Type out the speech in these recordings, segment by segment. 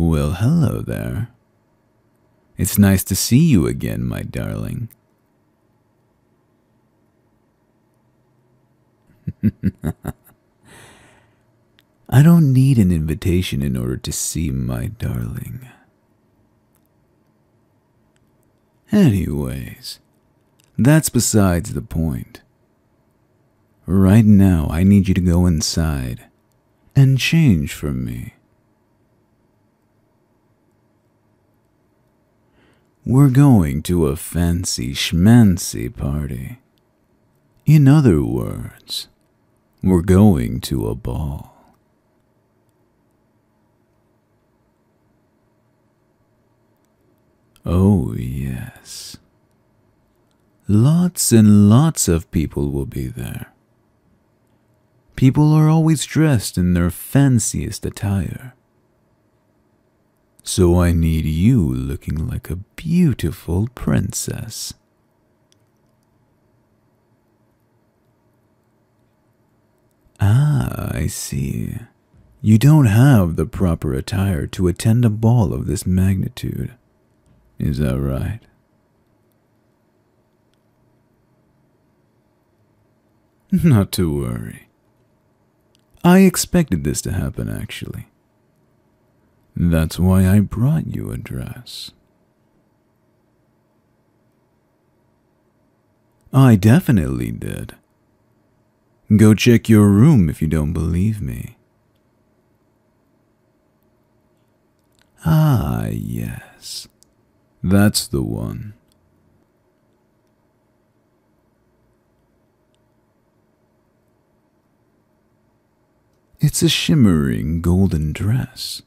Well, hello there. It's nice to see you again, my darling. I don't need an invitation in order to see my darling. Anyways, that's besides the point. Right now, I need you to go inside and change for me. We're going to a fancy schmancy party. In other words, we're going to a ball. Oh, yes. Lots and lots of people will be there. People are always dressed in their fanciest attire. So I need you looking like a beautiful princess. Ah, I see. You don't have the proper attire to attend a ball of this magnitude. Is that right? Not to worry. I expected this to happen, actually. That's why I brought you a dress. I definitely did. Go check your room if you don't believe me. Ah, yes. That's the one. It's a shimmering golden dress.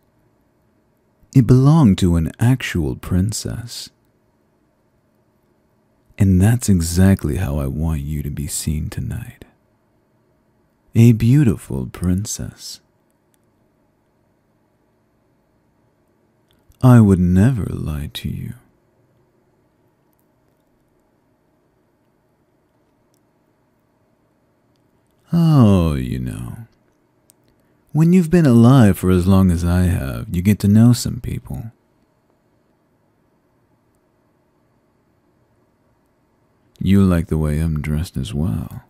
It belonged to an actual princess. And that's exactly how I want you to be seen tonight. A beautiful princess. I would never lie to you. Oh, you know. When you've been alive for as long as I have, you get to know some people. You like the way I'm dressed as well.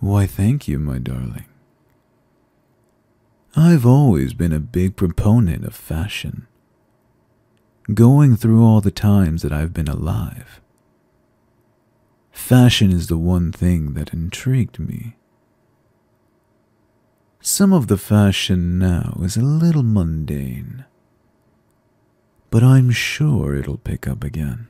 Why, thank you, my darling. I've always been a big proponent of fashion. Going through all the times that I've been alive, fashion is the one thing that intrigued me. Some of the fashion now is a little mundane, but I'm sure it'll pick up again.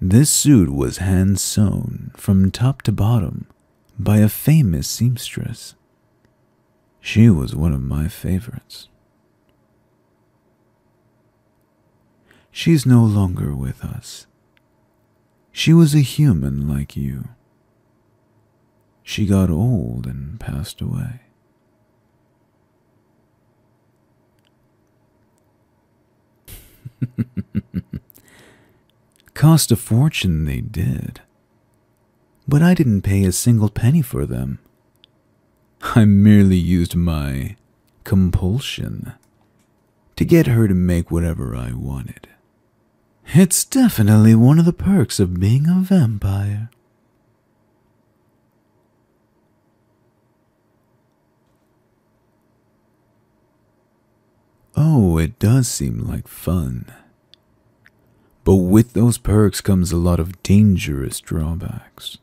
This suit was hand-sewn from top to bottom by a famous seamstress. She was one of my favorites. She's no longer with us. She was a human like you. She got old and passed away. Cost a fortune they did, but I didn't pay a single penny for them. I merely used my compulsion to get her to make whatever I wanted. It's definitely one of the perks of being a vampire. Oh, it does seem like fun. But with those perks comes a lot of dangerous drawbacks.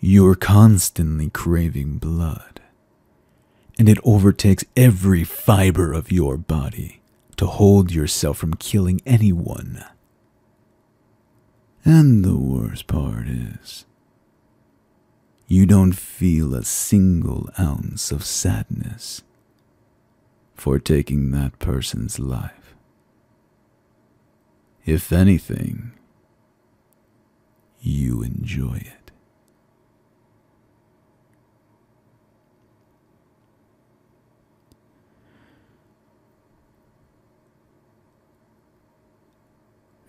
You're constantly craving blood, and it overtakes every fiber of your body to hold yourself from killing anyone. And the worst part is, you don't feel a single ounce of sadness for taking that person's life. If anything, you enjoy it.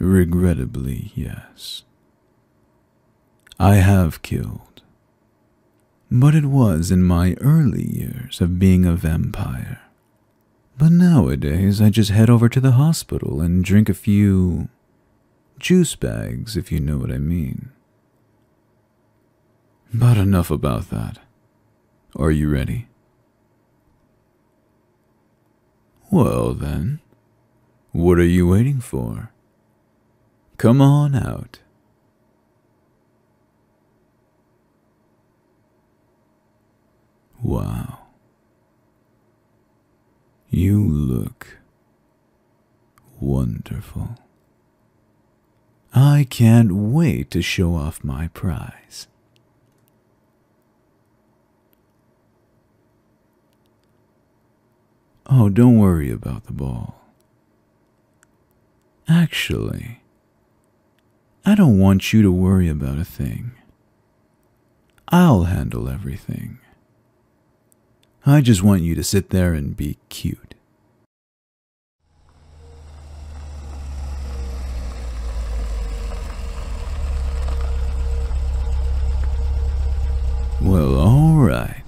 Regrettably, yes. I have killed, but it was in my early years of being a vampire. But nowadays I just head over to the hospital and drink a few juice bags, if you know what I mean. But enough about that. Are you ready? Well then, what are you waiting for? Come on out. Wow. You look wonderful. I can't wait to show off my prize. Oh, don't worry about the ball. Actually, I don't want you to worry about a thing. I'll handle everything. I just want you to sit there and be cute. Well, all right.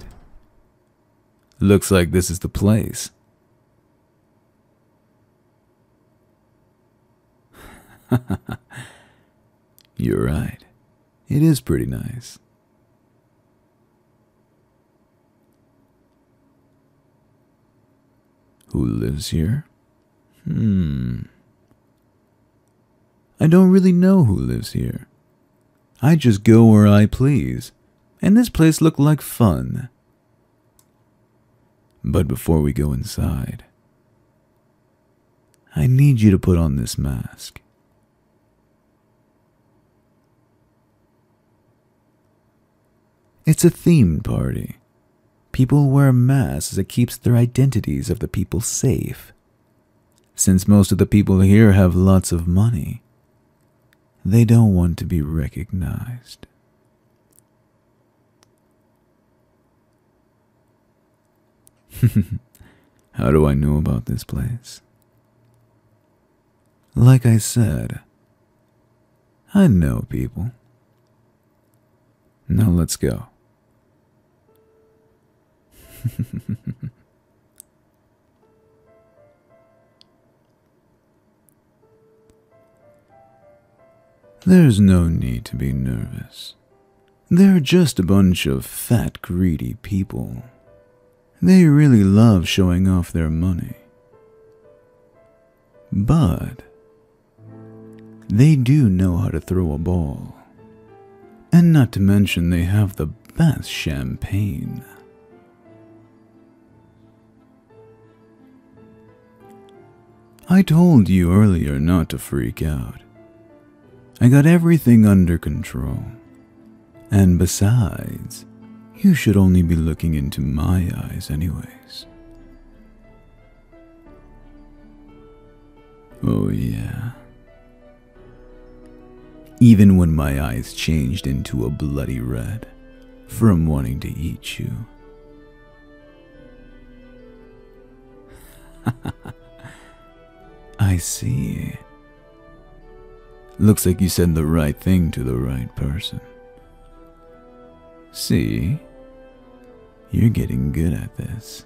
Looks like this is the place. You're right. It is pretty nice. Who lives here? I don't really know who lives here. I just go where I please, and this place looked like fun. But before we go inside, I need you to put on this mask. It's a themed party. People wear masks as it keeps their identities of the people safe. Since most of the people here have lots of money, they don't want to be recognized. How do I know about this place? Like I said, I know people. Now let's go. There's no need to be nervous. They're just a bunch of fat, greedy people. They really love showing off their money. But they do know how to throw a ball. And not to mention, they have the best champagne. I told you earlier not to freak out. I got everything under control. And besides, you should only be looking into my eyes anyways. Oh yeah. Even when my eyes changed into a bloody red from wanting to eat you. I see. Looks like you said the right thing to the right person. See? You're getting good at this.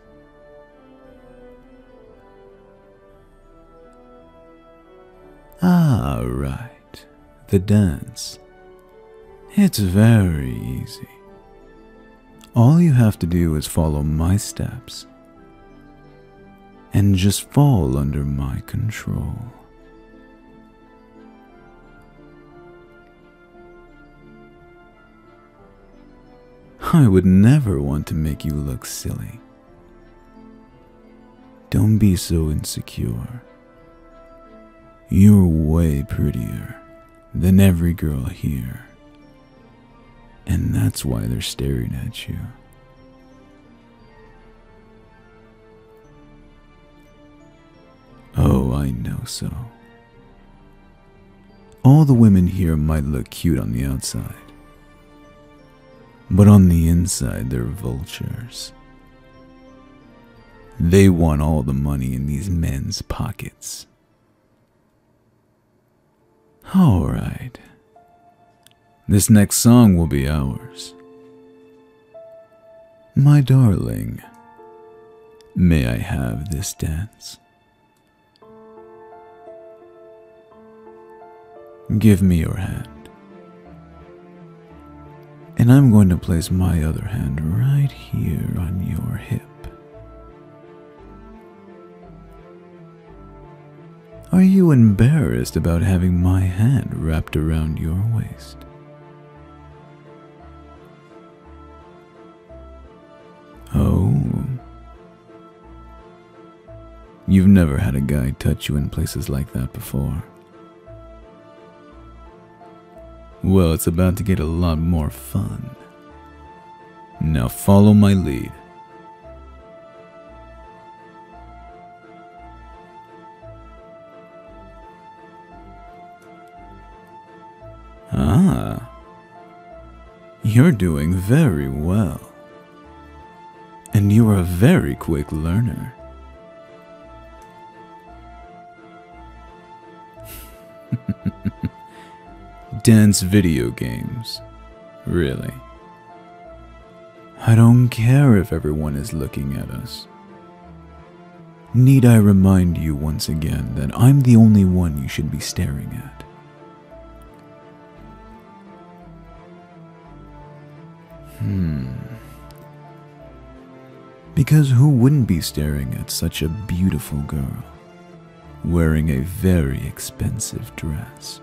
Ah, right. The dance. It's very easy. All you have to do is follow my steps. And just fall under my control. I would never want to make you look silly. Don't be so insecure. You're way prettier than every girl here. And that's why they're staring at you. Oh, I know so. All the women here might look cute on the outside, but on the inside they're vultures. They want all the money in these men's pockets. All right. This next song will be ours. My darling, may I have this dance? Give me your hand, and I'm going to place my other hand right here on your hip. Are you embarrassed about having my hand wrapped around your waist? Oh, you've never had a guy touch you in places like that before. Well, it's about to get a lot more fun. Now follow my lead. Ah, you're doing very well. And you are a very quick learner. Dance video games, really? I don't care if everyone is looking at us. Need I remind you once again that I'm the only one you should be staring at? Because who wouldn't be staring at such a beautiful girl, wearing a very expensive dress?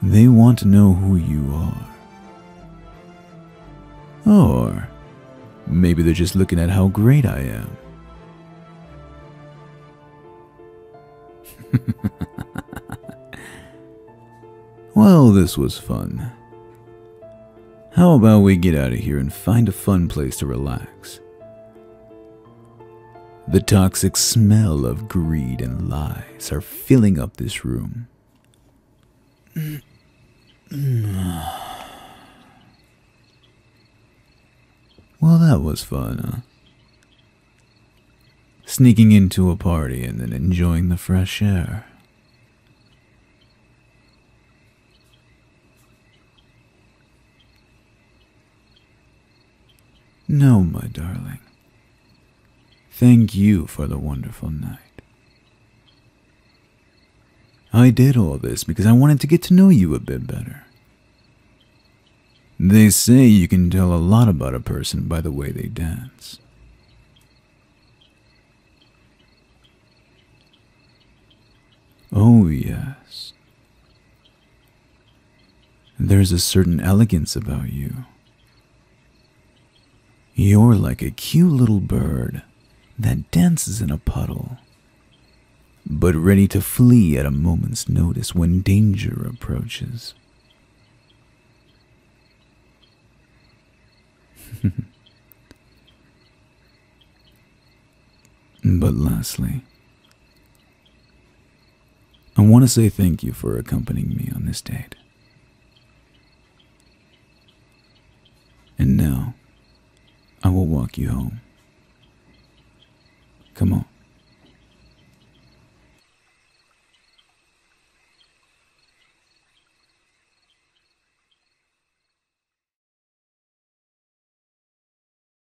They want to know who you are. Or maybe they're just looking at how great I am. Well, this was fun. How about we get out of here and find a fun place to relax? The toxic smell of greed and lies are filling up this room. Well, that was fun, huh? Sneaking into a party and then enjoying the fresh air. No, my darling. Thank you for the wonderful night. I did all this because I wanted to get to know you a bit better. They say you can tell a lot about a person by the way they dance. Oh, yes. There's a certain elegance about you. You're like a cute little bird that dances in a puddle, but ready to flee at a moment's notice when danger approaches. But lastly, I want to say thank you for accompanying me on this date. And now, I will walk you home. Come on.